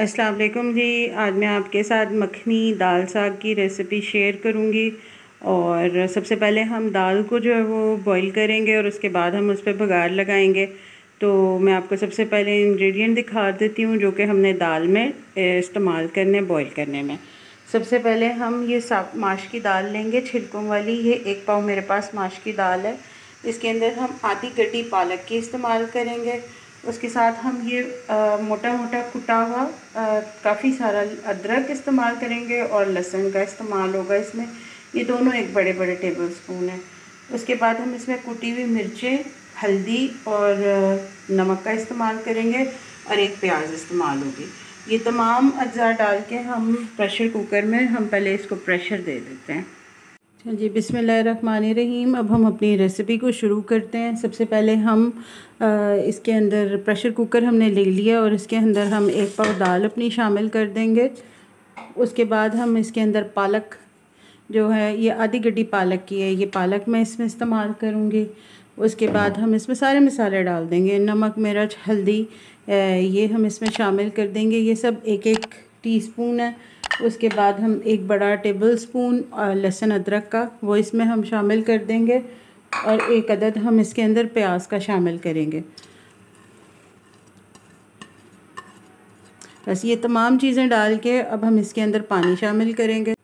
अस्सलाम वालेकुम जी। आज मैं आपके साथ मखनी दाल साग की रेसिपी शेयर करूंगी। और सबसे पहले हम दाल को जो है वो बॉईल करेंगे और उसके बाद हम उस पर बघार लगाएंगे। तो मैं आपको सबसे पहले इंग्रेडिएंट दिखा देती हूँ जो कि हमने दाल में इस्तेमाल करने बॉईल करने में। सबसे पहले हम ये माश की दाल लेंगे छिलकों वाली। ये 1 पाव मेरे पास माश की दाल है। इसके अंदर हम आधी गड्डी पालक की इस्तेमाल करेंगे। उसके साथ हम ये मोटा मोटा कुटा हुआ काफ़ी सारा अदरक इस्तेमाल करेंगे और लहसुन का इस्तेमाल होगा इसमें। ये दोनों एक बड़े बड़े टेबल स्पून है। उसके बाद हम इसमें कुटी हुई मिर्चें, हल्दी और नमक का इस्तेमाल करेंगे और एक प्याज इस्तेमाल होगी। ये तमाम अज्जा डाल के हम प्रेशर कुकर में हम पहले इसको प्रेशर दे देते हैं। जी बिस्मिल्लाहिर्रहमानिर्रहीम। अब हम अपनी रेसिपी को शुरू करते हैं। सबसे पहले हम इसके अंदर प्रेशर कुकर हमने ले लिया और इसके अंदर हम 1 पाव दाल अपनी शामिल कर देंगे। उसके बाद हम इसके अंदर पालक जो है ये आधी गड्डी पालक की है, ये पालक मैं इसमें इस्तेमाल करूँगी। उसके बाद हम इसमें सारे मसाले डाल देंगे, नमक, मिर्च, हल्दी, ये हम इसमें शामिल कर देंगे। ये सब 1-1 टीस्पून है। उसके बाद हम 1 बड़ा टेबलस्पून लहसुन अदरक का वो इसमें हम शामिल कर देंगे और एक अदद हम इसके अंदर प्याज का शामिल करेंगे। बस ये तमाम चीज़ें डाल के अब हम इसके अंदर पानी शामिल करेंगे।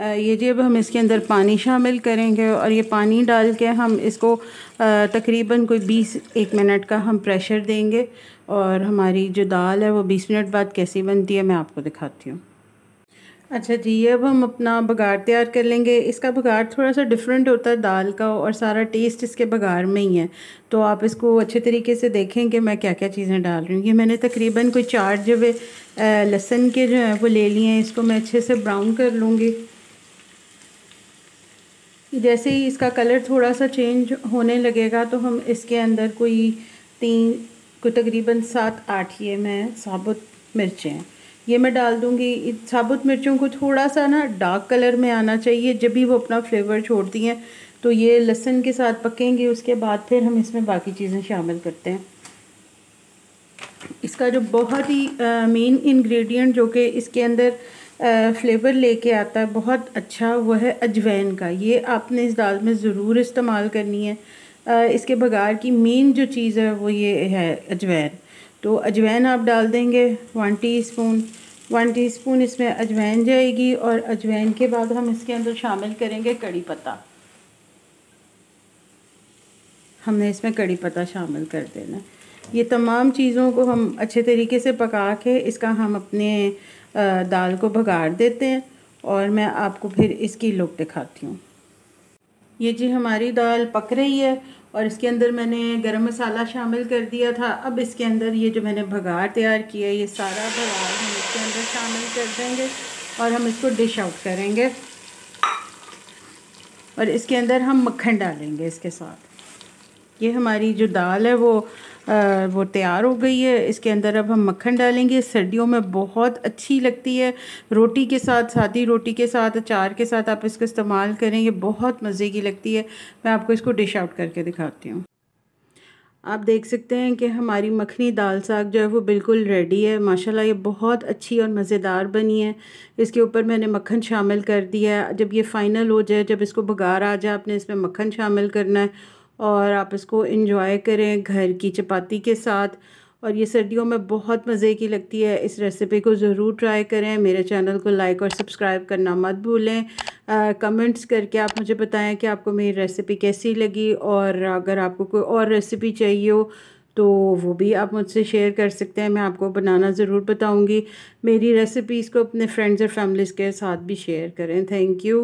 ये जी अब हम इसके अंदर पानी शामिल करेंगे और ये पानी डाल के हम इसको तकरीबन कोई 20-1 मिनट का हम प्रेशर देंगे। और हमारी जो दाल है वो 20 मिनट बाद कैसी बनती है मैं आपको दिखाती हूँ। अच्छा जी, अब हम अपना बघार तैयार कर लेंगे। इसका बघार थोड़ा सा डिफरेंट होता है दाल का और सारा टेस्ट इसके बघार में ही है। तो आप इसको अच्छे तरीके से देखें कि मैं क्या क्या चीज़ें डाल रही हूँ। ये मैंने तकरीबन कोई 4 जवे लहसुन के जो है वो ले लिए हैं। इसको मैं अच्छे से ब्राउन कर लूँगी। जैसे ही इसका कलर थोड़ा सा चेंज होने लगेगा तो हम इसके अंदर कोई तकरीबन 7-8 ये मैं साबुत मिर्चें हैं ये मैं डाल दूँगी। साबुत मिर्चों को थोड़ा सा ना डार्क कलर में आना चाहिए, जब भी वो अपना फ्लेवर छोड़ती हैं तो ये लहसुन के साथ पकेंगी। उसके बाद फिर हम इसमें बाकी चीज़ें शामिल करते हैं। इसका जो बहुत ही मेन इंग्रेडिएंट जो कि इसके अंदर फ्लेवर लेके आता है बहुत अच्छा, वो है अजवाइन का। ये आपने इस दाल में ज़रूर इस्तेमाल करनी है। इसके बघार की मेन जो चीज़ है वो ये है अजवाइन। तो अजवाइन आप डाल देंगे 1 टीस्पून। 1 टीस्पून इसमें अजवाइन जाएगी। और अजवाइन के बाद हम इसके अंदर शामिल करेंगे कड़ी पत्ता। हमने इसमें कड़ी पत्ता शामिल कर देना है। ये तमाम चीज़ों को हम अच्छे तरीके से पका के इसका हम अपने दाल को बघार देते हैं और मैं आपको फिर इसकी लुक दिखाती हूँ। ये जी हमारी दाल पक रही है और इसके अंदर मैंने गरम मसाला शामिल कर दिया था। अब इसके अंदर ये जो मैंने बघार तैयार किया है ये सारा बघार हम इसके अंदर शामिल कर देंगे और हम इसको डिश आउट करेंगे। और इसके अंदर हम मक्खन डालेंगे इसके साथ। ये हमारी जो दाल है वो तैयार हो गई है। इसके अंदर अब हम मक्खन डालेंगे। सर्दियों में बहुत अच्छी लगती है, रोटी के साथ, सादी रोटी के साथ, अचार के साथ आप इसको इस्तेमाल करें, ये बहुत मज़े की लगती है। मैं आपको इसको डिश आउट करके दिखाती हूँ। आप देख सकते हैं कि हमारी मखनी दाल साग जो है वो बिल्कुल रेडी है। माशाल्लाह ये बहुत अच्छी और मज़ेदार बनी है। इसके ऊपर मैंने मक्खन शामिल कर दिया है। जब ये फ़ाइनल हो जाए, जब इसको बघार आ जाए, आपने इसमें मक्खन शामिल करना है और आप इसको एंजॉय करें घर की चपाती के साथ। और ये सर्दियों में बहुत मज़े की लगती है। इस रेसिपी को ज़रूर ट्राई करें। मेरे चैनल को लाइक और सब्सक्राइब करना मत भूलें। कमेंट्स करके आप मुझे बताएं कि आपको मेरी रेसिपी कैसी लगी। और अगर आपको कोई और रेसिपी चाहिए हो तो वो भी आप मुझसे शेयर कर सकते हैं। मैं आपको बनाना ज़रूर बताऊँगी। मेरी रेसिपीज़ को अपने फ्रेंड्स और फैमिलीज़ के साथ भी शेयर करें। Thank you.